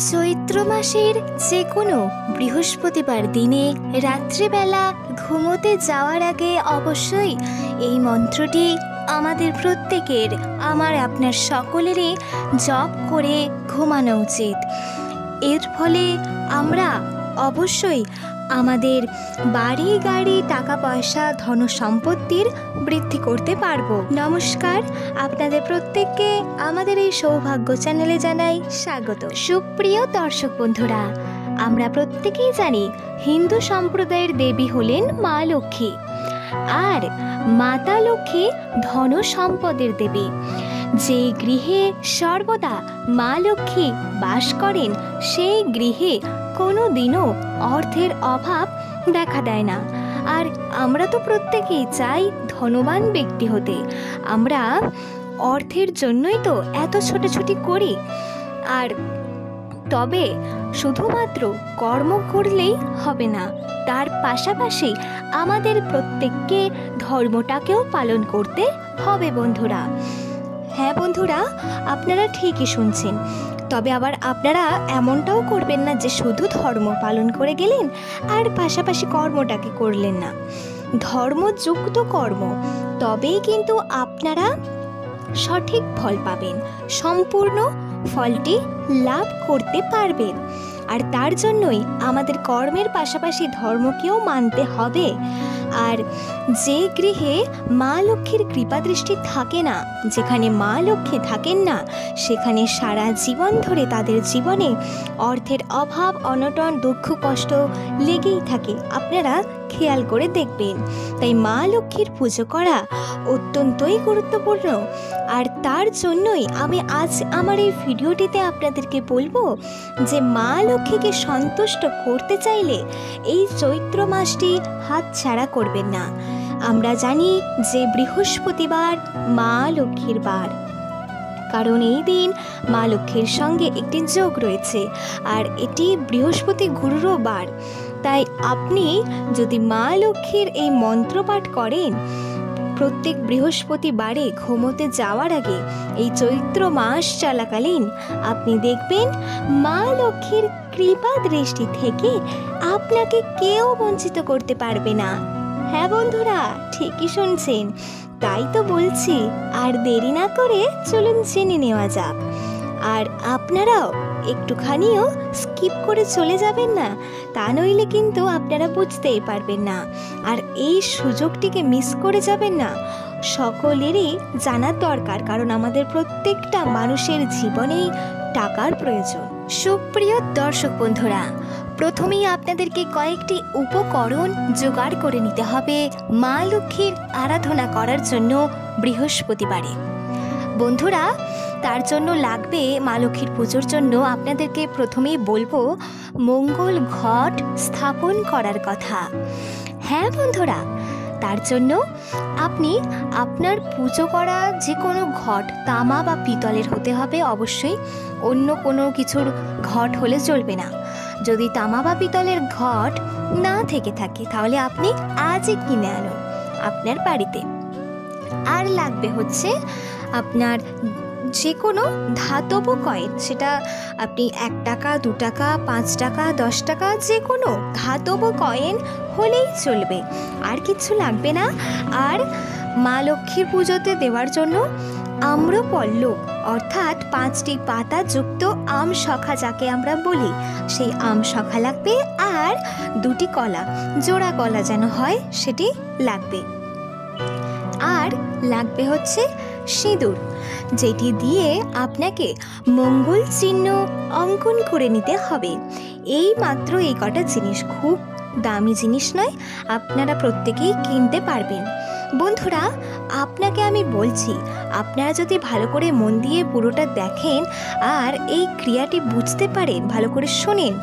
चैत्र मासेर जे कोनो बृहस्पतिवार दिने रात्रि बेला घुमोते जावार आगे अवश्यई एई मंत्रटी आमादेर प्रत्येकेर आमार आपनार सकलेरই जप करे घुमानो उचित। एर फले आमरा अवश्यई आमादेर बाड़ी गाड़ी टाका पयसा धन सम्पत्तिर बृद्धि करते पारबो। नमस्कार, आपनादेर प्रत्येकके आमादेर एई सौभाग्य चैनेले जानाई स्वागत। सुप्रिय दर्शक बंधुरा, आमरा प्रत्येकेई जानी हिंदू सम्प्रदायेर देवी हलेन मा लक्ष्मी और माता लक्ष्मी धन सम्पदेर देवी। जे गृहे सर्वदा मा लक्ष्मी बास करें सेई गृहे कोनो दिनों अर्थेर अभाव देखा देय ना। और आमरा तो प्रत्येकेई चाई धनवान व्यक्ति होते, आमरा अर्थेर जन्नोई तो एतो छोटाछुटी करी। और तबे शुधुमात्र कर्म करलेई होबे ना, तार पाशापाशी आमादेर प्रत्येकके धर्मटाकेও पालन करते होबे बंधुरा। हाँ बंधुरा, आपनारा ठीकই শুনছেন। तबे आबार आपनारा एमनटाও करबेन ना जे शुधु धर्म पालन करे गेलेन आर पाशापाशी कर्मटाके करलेन ना। धर्मयुक्त कर्म तबेই किन्तु आपनारा सठिक फल पाबेन, सम्पूर्ण फलटी लाभ करते पारबेन। और तार जन्नोई आमादेर कर्मेर पाशापाशी धर्मकेও मानते होबे। और जे गृहे मा लक्ष्मीर कृपा दृष्टि थाके ना, जेखाने मा लक्ष्मी थाकेन ना, सेखाने सारा जीवन धरे तादेर जीवने अर्थेर अभाव अनटन दुःख कष्ट लेगेई थाके। आपनारा खेयाल करे देखबेन। ताई मा लक्ष्मीर पूजो करा अत्यन्तই গুরুত্বপূর্ণ। আর তার জন্যই আমি আজ আমার এই ভিডিওটিতে আপনাদেরকে বলবো যে মা লক্ষ্মীকে সন্তুষ্ট করতে চাইলে এই চৈত্র মাসটি হাতছাড়া করবেন না। আমরা জানি যে বৃহস্পতিবার মা লক্ষ্মীর বার, কারণ এই দিন মা লক্ষ্মীর সঙ্গে একটি যোগ রয়েছে আর এটি বৃহস্পতি গুরুরও বার। তাই আপনি যদি মা লক্ষ্মীর এই মন্ত্র পাঠ করেন प्रत्येक बृहस्पतिवारे घुमोते जावार आगे এই চৈত্র মাস চলাকালীন আপনি দেখবেন মা লক্ষ্মীর কৃপা দৃষ্টি থেকে আপনাকে কেউ বঞ্চিত করতে পারবে না। হ্যাঁ বন্ধুরা, ঠিকই শুনছেন। তাই তো বলছি, আর দেরি না করে চলুন জেনে নেওয়া যাক। আর আপনারাও একটুখানিও স্কিপ করে চলে যাবেন না, তা নইলে কিন্তু আপনারা বুঝতেই পারবেন না আর এই সুযোগটিকে মিস করে যাবেন না। সকলেরই জানার দরকার, কারণ আমাদের প্রত্যেকটা মানুষের জীবনেই টাকার প্রয়োজন। সুপ্রিয় দর্শক বন্ধুরা, প্রথমেই আপনাদেরকে কয়েকটি উপকরণ জোগাড় করে নিতে হবে মা লক্ষ্মীর আরাধনা করার জন্য বৃহস্পতিবারে। বন্ধুরা, তার জন্য লাগবে মা লক্ষ্মীর পুজোর জন্য আপনাদেরকে প্রথমেই বলবো মঙ্গল ঘট স্থাপন করার কথা। হ্যাঁ বন্ধুরা, তার জন্য আপনি আপনার পুজো করা যে কোনো ঘট তামা বা পিতলের হতে হবে অবশ্যই, অন্য কোনো কিছুর ঘট হলে চলবে না। যদি তামা বা পিতলের ঘট না থেকে থাকে তাহলে আপনি আজই কিনে আনুন আপনার বাড়িতে। আর লাগবে হচ্ছে আপনার যে কোনো ধাতব কয়েন, সেটা আপনি ১ টাকা ২ টাকা ৫ টাকা ১০ টাকা যে কোনো ধাতব কয়েন হলেই চলবে, আর কিছু লাগবে না। আর মা লক্ষ্মীর পুজোতে দেওয়ার জন্য আম্রপল্লব অর্থাৎ 5টি পাতা যুক্ত আম শখা, যাকে আমরা বলি, সেই আম শখা লাগবে। আর 2টি কলা, জোড়া কলা যেন হয় সেটি লাগবে। আর লাগবে হচ্ছে সিঁদুর, যেটি দিয়ে আপনাকে মঙ্গল চিহ্ন অঙ্কন করে নিতে হবে। এই মাত্র এই কটা জিনিস, খুব দামি জিনিস নয়, আপনারা প্রত্যেকেই কিনতে পারবেন। বন্ধুরা, আপনাকে আমি বলছি, আপনারা যদি ভালো করে মন দিয়ে পুরোটা দেখেন আর এই ক্রিয়াটি বুঝতে পারেন, ভালো করে শোনেন,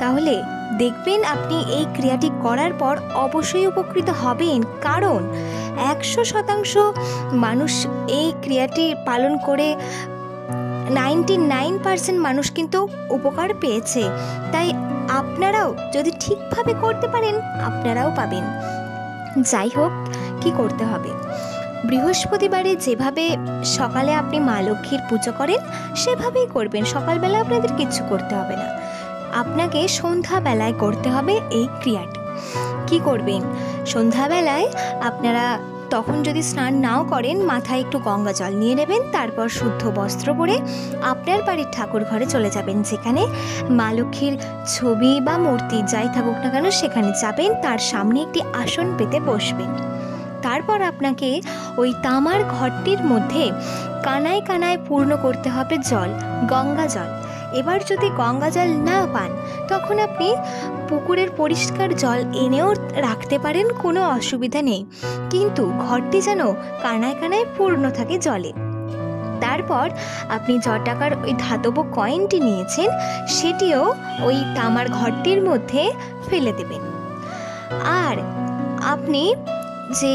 তাহলে দেখবেন আপনি এই ক্রিয়াটি করার পর অবশ্যই উপকৃত হবেন। কারণ 100% মানুষ এই ক্রিয়াটি পালন করে 99% মানুষ কিন্তু উপকার পেয়েছে। তাই আপনারাও যদি ঠিকভাবে করতে পারেন আপনারাও পাবেন। যাই হোক, কী করতে হবে, बृहस्पतिवारे जेभावे सकाले आपनी मा लक्ष्मीर पूजा करें सेभावेई करबेन। सकाल बेला आपनादेर किछु करते हबे ना, आपनाके सन्ध्या बेलाय करते हबे एई क्रियाटी। कि करबेन सन्ध्या बेलाय आपनारा तखन जदि स्नान नाओ करें माथाय एकटु गंगा जल निये नेबेन, तारपर शुद्ध वस्त्र परे आपनार बाड़िर ठाकुर घरे चले जाबेन, जेखाने मा लक्ष्मीर छवि बा मूर्ति जाई थाकुक ना केन सेखाने जाबेन, तार सामने एकटि आसन पेते बसबेन। तारपर आपनाके ओई तामार घरटिर मध्य कानाय कानाय पूर्ण करते हबे जल, गंगा जल। एबार जदि गंगा जल ना पान तखन आपनि पुकुरेर परिष्कार जल एनेओ राखते पारेन, कोनो असुविधा नेई, किन्तु घरटी जेन कानाय कानाय पूर्ण थाके जले। तारपर आपनि ज टाकार ओई धातब कयेनटी नियेछेन सेटिओ ओई तामार घरटिर मध्य फेले देबेन। आर आपनि जे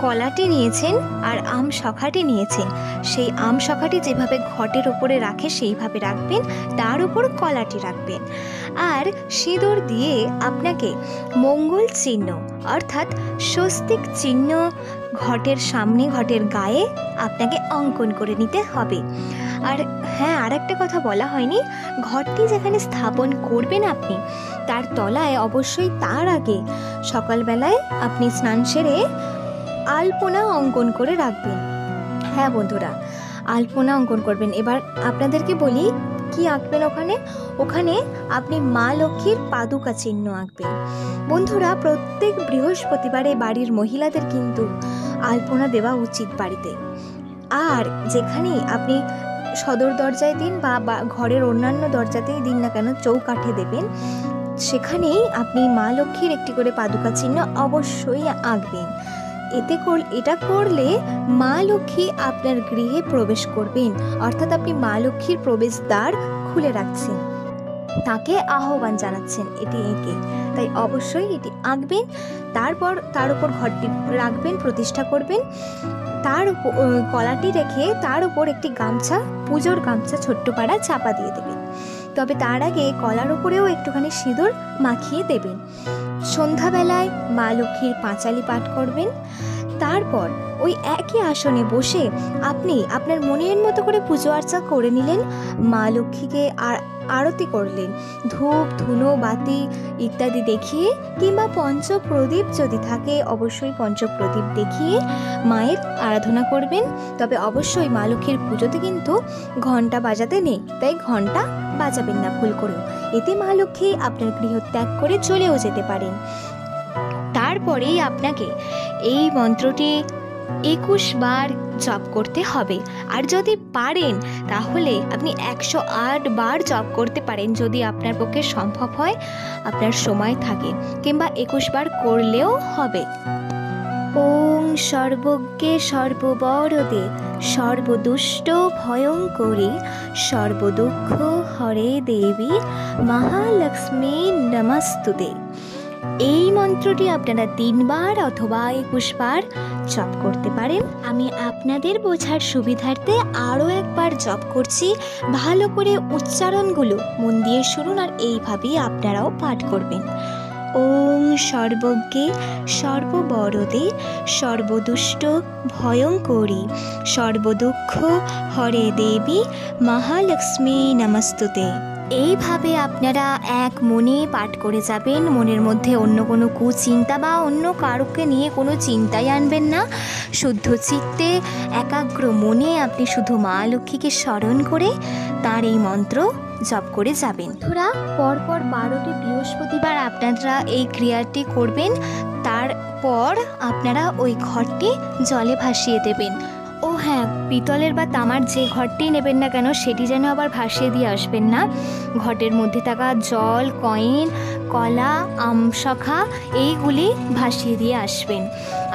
कलाटी निয়েছেন আর আম শখাটি নিয়েছেন সেই আম শখাটি যেভাবে ঘটের উপরে রাখে সেইভাবে রাখবেন, তার উপর কলাটি রাখবেন। আর সিঁদুর দিয়ে আপনাকে মঙ্গল চিহ্ন অর্থাৎ স্বস্তিক চিহ্ন ঘটের সামনে ঘটের গায়ে আপনাকে অঙ্কন করে নিতে হবে। আর হ্যাঁ, আরেকটা কথা বলা হয়নি, ঘরটি যেখানে স্থাপন করবেন আপনি তার তলায় অবশ্যই তার আগে সকালবেলায় আপনি স্নান সেরে আলপনা অঙ্কন করে রাখবেন। হ্যাঁ বন্ধুরা, আলপনা অঙ্কন করবেন। এবার আপনাদেরকে বলি কি আঁকবেন ওখানে। ওখানে আপনি মা লক্ষ্মীর পাদুকা চিহ্ন আঁকবেন। বন্ধুরা, প্রত্যেক বৃহস্পতিবারে বাড়ির মহিলাদের কিন্তু আলপনা দেওয়া উচিত বাড়িতে। আর যেখানে আপনি সদর দরজায় দিন বা ঘরের অন্যান্য দরজাতেই দিন না কেন, চৌকাঠে দেবেন, সেখানেই আপনি মা লক্ষ্মীর একটি করে পাদুকা চিহ্ন অবশ্যই আঁকবেন। এতে এটা করলে মা লক্ষ্মী আপনার গৃহে প্রবেশ করবেন, অর্থাৎ আপনি মা লক্ষ্মীর প্রবেশদ্বার খুলে রাখছেন, তাকে আহ্বান জানাচ্ছেন এটি এঁকে। তাই অবশ্যই এটি আঁকবেন, তারপর তার উপর ঘরটি রাখবেন, প্রতিষ্ঠা করবেন। তার উপর কলাটি রেখে তার উপর একটি গামছা, পুজোর গামছা ছোট্ট পাড়া চাপা দিয়ে দেবেন। তবে তার আগে কলার উপরেও একটুখানি সিঁদুর মাখিয়ে দেবেন। সন্ধ্যাবেলায় মা লক্ষ্মীর পাঁচালি পাঠ করবেন। তারপর ওই একই আসনে বসে আপনি আপনার মনের মতো করে পুজো আর্চা করে নিলেন, মা লক্ষ্মীকে আর আরতি করলেন, ধূপ ধুনো বাতি ইত্যাদি দেখিয়ে, কিংবা পঞ্চপ্রদীপ যদি থাকে অবশ্যই পঞ্চপ্রদীপ দেখিয়ে মায়ের আরাধনা করবেন। তবে অবশ্যই মা লক্ষ্মীর পুজোতে কিন্তু ঘণ্টা বাজাতে নেই, তাই ঘণ্টা বাজাবেন না ভুল করেও, এতে মা লক্ষ্মী আপনার গৃহ ত্যাগ করে চলেও যেতে পারেন। তারপরেই আপনাকে এই মন্ত্রটি 21 বার জপ করতে হবে। আর যদি পারেন তাহলে আপনি 108 বার জপ করতে পারেন, যদি আপনার পক্ষে সম্ভব হয়, আপনার সময় থাকে, কিংবা 21 বার করলেও হবে। ওং সর্বজ্ঞে সর্ববরদে সর্বদুষ্ট ভয়ঙ্করী সর্বদুঃখ হরে দেবী মহালক্ষ্মী নমস্তুতে। এই মন্ত্রটি আপনারা 3 বার অথবা 21 বার জপ করতে পারেন। আমি আপনাদের বোঝার সুবিধার্থে আরও একবার জপ করছি, ভালো করে উচ্চারণগুলো মন দিয়ে শুনুন, আর এইভাবেই আপনারাও পাঠ করবেন। ওং সর্বজ্ঞে সর্ববরদে সর্বদুষ্ট ভয়ঙ্করী সর্বদুঃখ হরে দেবী মহালক্ষ্মী নমস্তুতে। এইভাবে আপনারা এক মনে পাঠ করে যাবেন। মনের মধ্যে অন্য কোনো কুচিন্তা বা অন্য কারোকে নিয়ে কোনো চিন্তাই আনবেন না। শুদ্ধ চিত্তে একাগ্র মনে আপনি শুধু মা লক্ষ্মীকে স্মরণ করে তার এই মন্ত্র জপ করে যাবেন। ধরা পরপর 12টি বৃহস্পতিবার আপনারা এই ক্রিয়াটি করবেন, তারপর আপনারা ওই ঘরটি জলে ভাসিয়ে দেবেন। ও হ্যাঁ, পিতলের বা তামার যে ঘরটি নেবেন না কেন সেটি যেন আবার ভাসিয়ে দিয়ে আসবেন না। ঘটের মধ্যে থাকা জল, কয়েন, কলা, আমশাখা এইগুলি ভাসিয়ে দিয়ে আসবেন।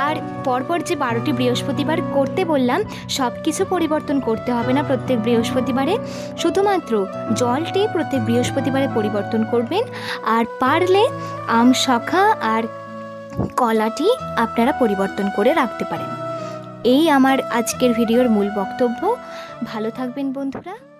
আর পরপর যে 12টি বৃহস্পতিবার করতে বললাম সব কিছু পরিবর্তন করতে হবে না প্রত্যেক বৃহস্পতিবারে, শুধুমাত্র জলটি প্রত্যেক বৃহস্পতিবারে পরিবর্তন করবেন। আর পারলে আমশাখা আর কলাটি আপনারা পরিবর্তন করে রাখতে পারেন। এই আমার আজকের ভিডিওর মূল বক্তব্য। ভালো থাকবেন বন্ধুরা।